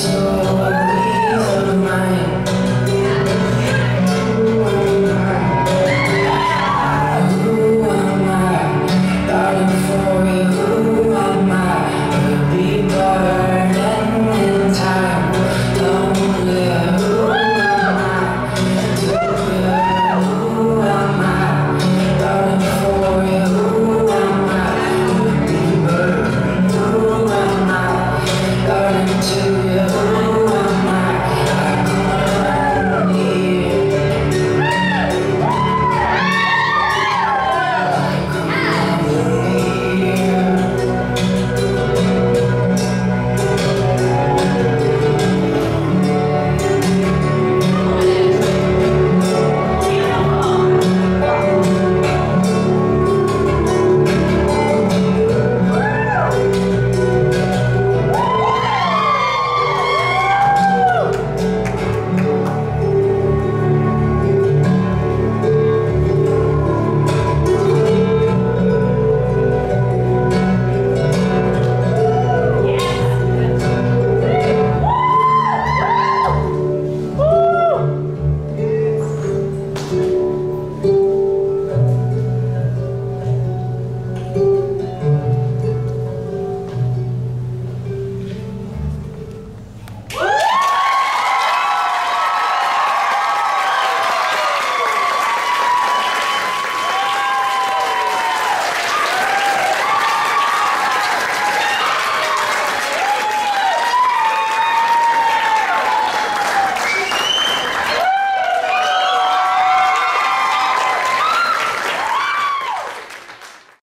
so